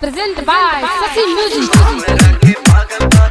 Presented by Shashi Music.